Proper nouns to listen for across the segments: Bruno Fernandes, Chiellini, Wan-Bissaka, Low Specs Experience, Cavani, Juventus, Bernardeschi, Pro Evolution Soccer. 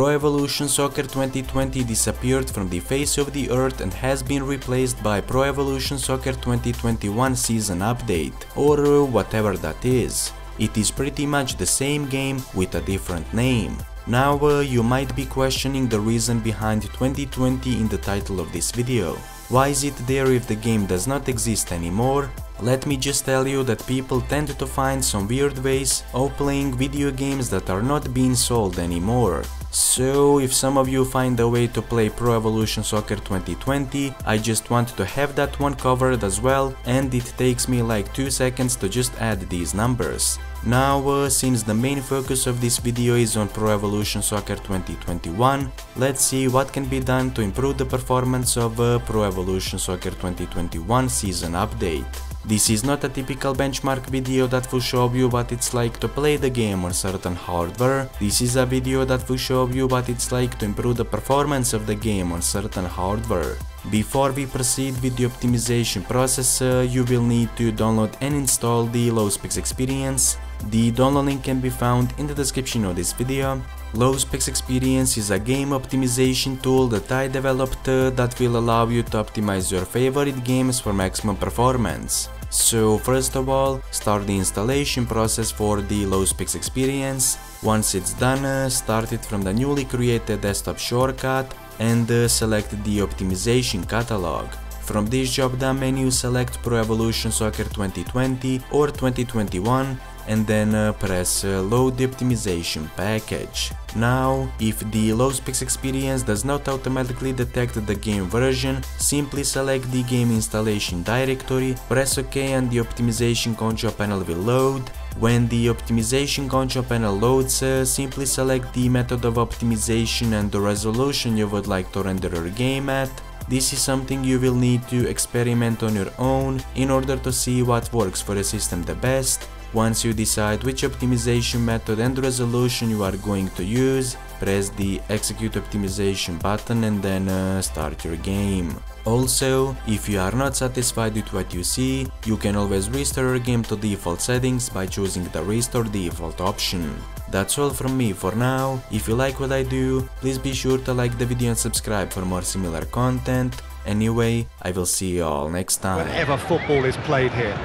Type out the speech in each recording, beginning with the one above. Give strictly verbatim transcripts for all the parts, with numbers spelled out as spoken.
Pro Evolution Soccer twenty twenty disappeared from the face of the earth and has been replaced by Pro Evolution Soccer twenty twenty-one Season Update, or whatever that is. It is pretty much the same game with a different name. Now uh, you might be questioning the reason behind twenty twenty in the title of this video. Why is it there if the game does not exist anymore? Let me just tell you that people tend to find some weird ways of playing video games that are not being sold anymore. So if some of you find a way to play Pro Evolution Soccer twenty twenty, I just want to have that one covered as well, and it takes me like two seconds to just add these numbers. Now uh, since the main focus of this video is on Pro Evolution Soccer twenty twenty-one, let's see what can be done to improve the performance of uh, Pro Evolution Soccer twenty twenty-one Season Update. This is not a typical benchmark video that will show you what it's like to play the game on certain hardware. This is a video that will show you what it's like to improve the performance of the game on certain hardware. Before we proceed with the optimization process, uh, you will need to download and install the Low Specs Experience. The download link can be found in the description of this video. Low Specs Experience is a game optimization tool that I developed uh, that will allow you to optimize your favorite games for maximum performance. So first of all, start the installation process for the Low Specs Experience. Once it's done, uh, start it from the newly created desktop shortcut and uh, select the optimization catalog. From this drop-down menu, select Pro Evolution Soccer twenty twenty or twenty twenty-one, and then uh, press uh, load the optimization package. Now, if the Low Specs Experience does not automatically detect the game version, simply select the game installation directory, press OK, and the optimization control panel will load. When the optimization control panel loads, uh, simply select the method of optimization and the resolution you would like to render your game at. This is something you will need to experiment on your own in order to see what works for your system the best. Once you decide which optimization method and resolution you are going to use, press the execute optimization button and then uh, start your game. Also, if you are not satisfied with what you see, you can always restore your game to default settings by choosing the restore default option. That's all from me for now. If you like what I do, please be sure to like the video and subscribe for more similar content. Anyway, I will see you all next time. Whenever football is played here.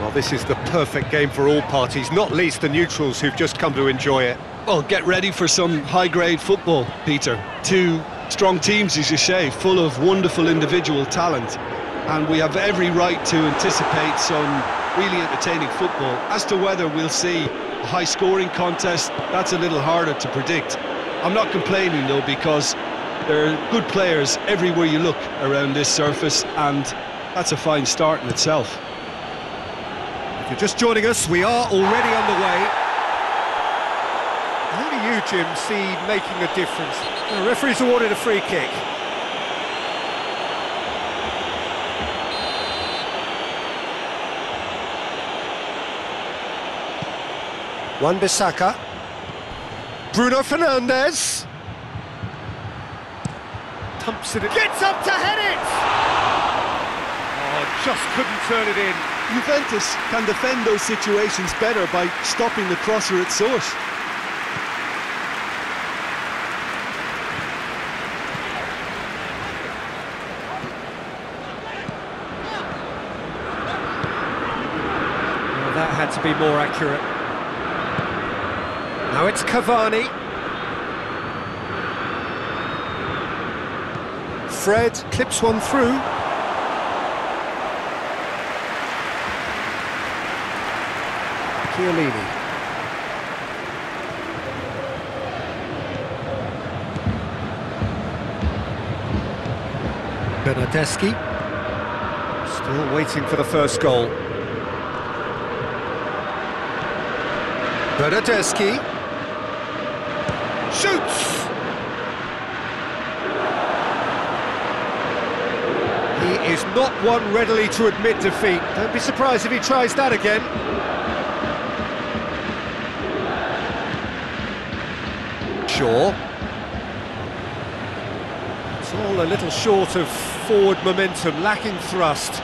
Well, this is the perfect game for all parties, not least the neutrals who've just come to enjoy it. Well, get ready for some high-grade football, Peter. Two strong teams, as you say, full of wonderful individual talent. And we have every right to anticipate some really entertaining football. As to whether we'll see a high-scoring contest, that's a little harder to predict. I'm not complaining, though, because there are good players everywhere you look around this surface, and that's a fine start in itself. If you're just joining us, we are already underway. Who do you, Jim, see making a difference? The referee's awarded a free kick. Wan-Bissaka. Bruno Fernandes. Dumps it. Gets up to head it! Oh, just couldn't turn it in. Juventus can defend those situations better by stopping the crosser at source. Well, that had to be more accurate. Now it's Cavani. Fred clips one through. Chiellini. Bernardeschi. Still waiting for the first goal. Bernardeschi. Shoots! He is not one readily to admit defeat. Don't be surprised if he tries that again. Sure. It's all a little short of forward momentum, lacking thrust.